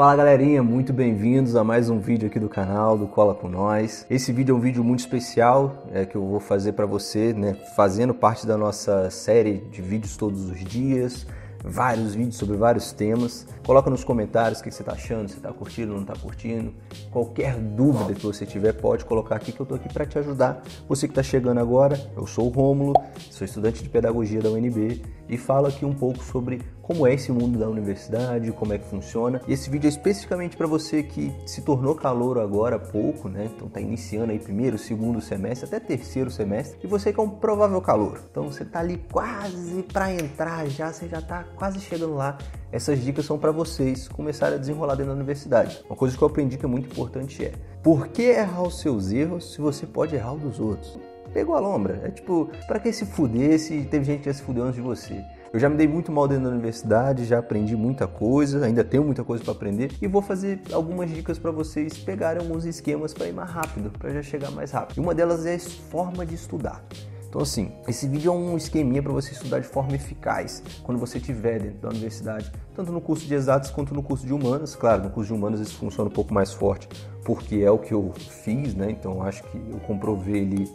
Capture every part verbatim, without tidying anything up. Fala galerinha, muito bem-vindos a mais um vídeo aqui do canal do Cola Com Nós. Esse vídeo é um vídeo muito especial é, que eu vou fazer para você, né? Fazendo parte da nossa série de vídeos todos os dias, vários vídeos sobre vários temas. Coloca nos comentários o que você está achando, se está curtindo ou não está curtindo. Qualquer dúvida que você tiver pode colocar aqui que eu estou aqui para te ajudar. Você que está chegando agora, eu sou o Rômulo, sou estudante de pedagogia da U N B e falo aqui um pouco sobre como é esse mundo da universidade, como é que funciona. E esse vídeo é especificamente para você que se tornou calouro agora há pouco, né? Então tá iniciando aí primeiro, segundo semestre, até terceiro semestre, e você que é um provável calouro. Então você tá ali quase para entrar já, você já tá quase chegando lá. Essas dicas são para vocês começarem a desenrolar dentro da universidade. Uma coisa que eu aprendi que é muito importante é: por que errar os seus erros se você pode errar os dos outros? Pegou a lombra. É tipo, para que se fuder se teve gente que já se fudeu antes de você? Eu já me dei muito mal dentro da universidade, já aprendi muita coisa, ainda tenho muita coisa para aprender e vou fazer algumas dicas para vocês pegarem alguns esquemas para ir mais rápido, para já chegar mais rápido. E uma delas é a forma de estudar. Então assim, esse vídeo é um esqueminha para você estudar de forma eficaz quando você estiver dentro da universidade, tanto no curso de exatas quanto no curso de humanas. Claro, no curso de humanas isso funciona um pouco mais forte, porque é o que eu fiz, né? Então acho que eu comprovei ele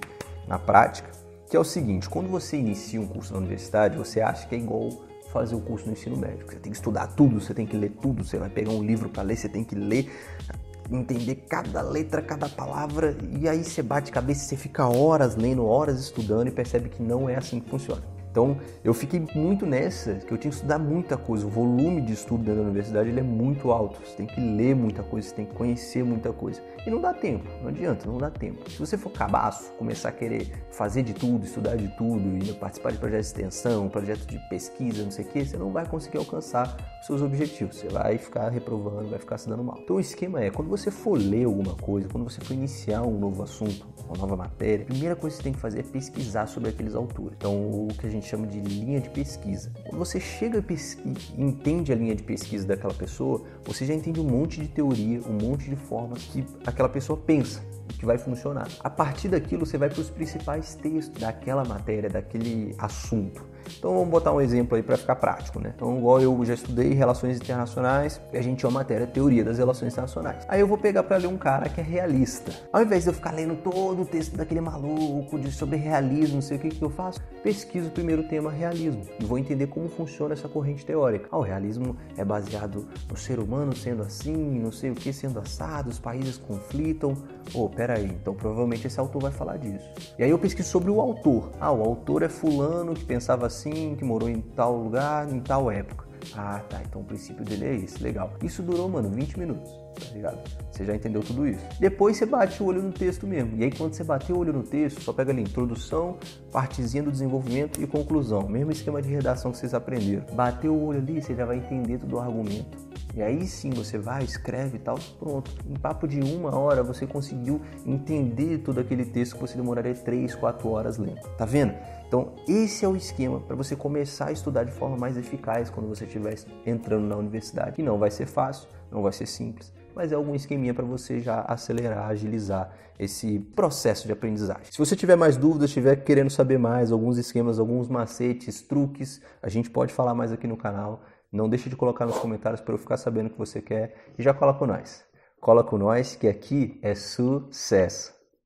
na prática. Que é o seguinte: quando você inicia um curso na universidade, você acha que é igual fazer o curso no ensino médio. Você tem que estudar tudo, você tem que ler tudo, você vai pegar um livro para ler, você tem que ler, entender cada letra, cada palavra, e aí você bate cabeça, você fica horas lendo, horas estudando e percebe que não é assim que funciona. Então eu fiquei muito nessa, que eu tinha que estudar muita coisa, o volume de estudo dentro da universidade ele é muito alto, você tem que ler muita coisa, você tem que conhecer muita coisa, e não dá tempo, não adianta, não dá tempo. Se você for cabaço, começar a querer fazer de tudo, estudar de tudo, e participar de projetos de extensão, projetos de pesquisa, não sei o que, você não vai conseguir alcançar os seus objetivos, você vai ficar reprovando, vai ficar se dando mal. Então o esquema é, quando você for ler alguma coisa, quando você for iniciar um novo assunto, uma nova matéria, a primeira coisa que você tem que fazer é pesquisar sobre aqueles autores. Então o que a gente chama de linha de pesquisa. Quando você chega e entende a linha de pesquisa daquela pessoa, você já entende um monte de teoria, um monte de formas que aquela pessoa pensa que vai funcionar. A partir daquilo, você vai para os principais textos daquela matéria, daquele assunto. Então vamos botar um exemplo aí para ficar prático, né? Então igual eu já estudei Relações Internacionais, e a gente tinha uma matéria Teoria das Relações Internacionais. Aí eu vou pegar para ler um cara que é realista. Ao invés de eu ficar lendo todo o texto daquele maluco de, sobre realismo, não sei o que que eu faço, pesquiso o primeiro tema realismo e vou entender como funciona essa corrente teórica. Ah, o realismo é baseado no ser humano sendo assim, não sei o que sendo assado, os países conflitam. Oh, peraí, então provavelmente esse autor vai falar disso. E aí eu pesquiso sobre o autor. Ah, o autor é fulano que pensava assim, que morou em tal lugar, em tal época. Ah, tá, então o princípio dele é esse, legal. Isso durou, mano, vinte minutos, tá ligado? Você já entendeu tudo isso. Depois você bate o olho no texto mesmo. E aí quando você bater o olho no texto, só pega ali introdução, partezinha do desenvolvimento e conclusão. Mesmo esquema de redação que vocês aprenderam. Bater o olho ali, você já vai entender todo o argumento. E aí sim você vai, escreve e tal, pronto. Em papo de uma hora você conseguiu entender todo aquele texto que você demoraria três, quatro horas lendo. Tá vendo? Então esse é o esquema para você começar a estudar de forma mais eficaz quando você estiver entrando na universidade. E não vai ser fácil, não vai ser simples, mas é algum esqueminha para você já acelerar, agilizar esse processo de aprendizagem. Se você tiver mais dúvidas, estiver querendo saber mais, alguns esquemas, alguns macetes, truques, a gente pode falar mais aqui no canal. Não deixe de colocar nos comentários para eu ficar sabendo o que você quer. E já cola com nós. Cola com nós que aqui é sucesso.